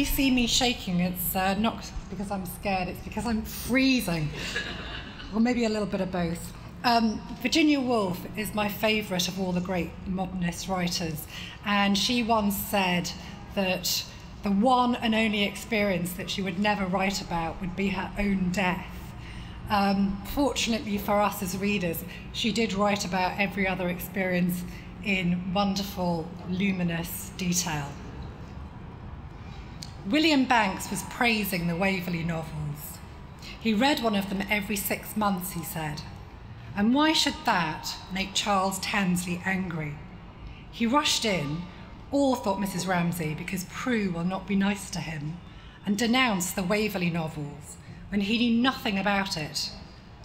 you see me shaking, it's not because I'm scared, it's because I'm freezing. Or maybe a little bit of both. Virginia Woolf is my favourite of all the great modernist writers, and she once said that the one and only experience that she would never write about would be her own death. Fortunately for us as readers, she did write about every other experience in wonderful, luminous detail. William Bankes was praising the Waverley novels. He read one of them every 6 months, he said. And why should that make Charles Tansley angry? He rushed in, all thought Mrs Ramsay, because Prue will not be nice to him, and denounced the Waverley novels when he knew nothing about it.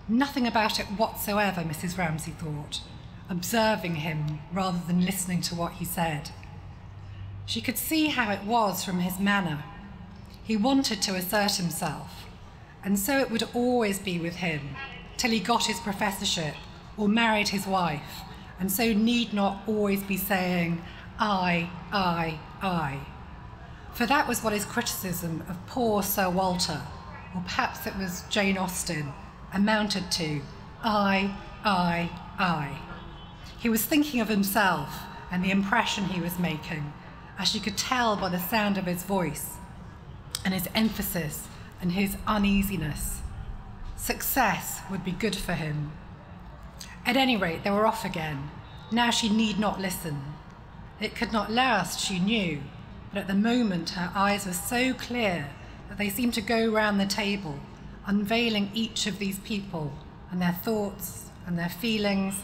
Nothing about it whatsoever, Mrs Ramsay thought, observing him rather than listening to what he said. She could see how it was from his manner. He wanted to assert himself, and so it would always be with him, till he got his professorship or married his wife, and so need not always be saying, I. For that was what his criticism of poor Sir Walter, or perhaps it was Jane Austen, amounted to, I. He was thinking of himself and the impression he was making, as you could tell by the sound of his voice and his emphasis and his uneasiness. Success would be good for him. At any rate, they were off again. Now she need not listen. It could not last, she knew, but at the moment her eyes were so clear that they seemed to go round the table, unveiling each of these people and their thoughts and their feelings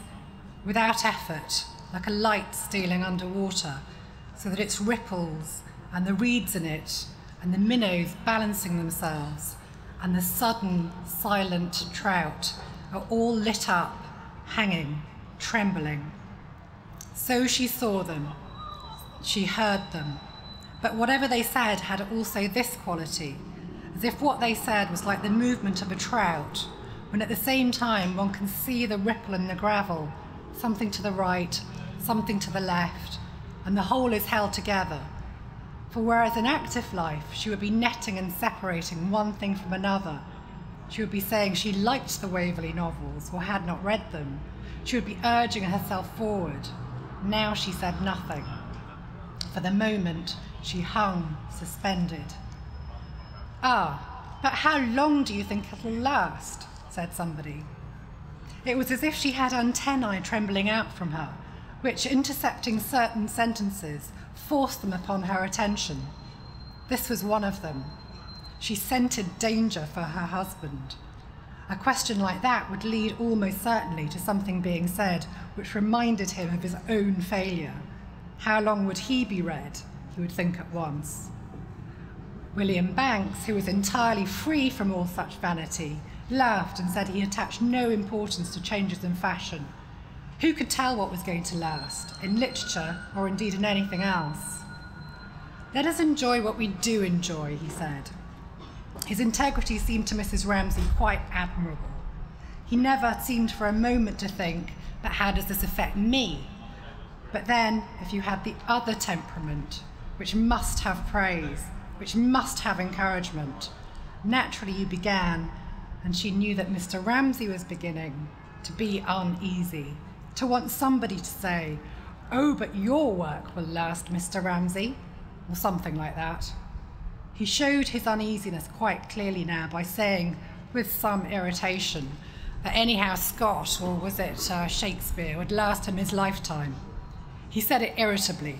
without effort, like a light stealing underwater, so that its ripples and the reeds in it and the minnows balancing themselves and the sudden, silent trout are all lit up, hanging, trembling. So she saw them, she heard them, but whatever they said had also this quality, as if what they said was like the movement of a trout, when at the same time one can see the ripple in the gravel, something to the right, something to the left, and the whole is held together. For whereas in active life she would be netting and separating one thing from another, she would be saying she liked the Waverley novels or had not read them, she would be urging herself forward. Now she said nothing. For the moment she hung suspended. "Ah, but how long do you think it'll last?" said somebody. It was as if she had antennae trembling out from her, which, intercepting certain sentences, forced them upon her attention. This was one of them. She scented danger for her husband. A question like that would lead almost certainly to something being said which reminded him of his own failure. How long would he be read? He would think at once. William Bankes, who was entirely free from all such vanity, laughed and said he attached no importance to changes in fashion. Who could tell what was going to last, in literature or indeed in anything else? "Let us enjoy what we do enjoy," he said. His integrity seemed to Mrs Ramsay quite admirable. He never seemed for a moment to think, but how does this affect me? But then, if you had the other temperament, which must have praise, which must have encouragement, naturally you began, and she knew that Mr Ramsay was beginning, to be uneasy. To want somebody to say, "Oh, but your work will last, Mr Ramsay," or something like that. He showed his uneasiness quite clearly now by saying, with some irritation, that anyhow Scott, or was it Shakespeare, would last him his lifetime. He said it irritably.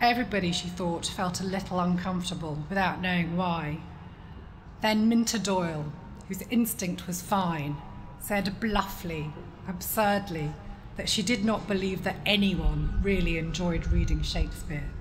Everybody, she thought, felt a little uncomfortable without knowing why. Then Minta Doyle, whose instinct was fine, said bluffly, absurdly, that she did not believe that anyone really enjoyed reading Shakespeare.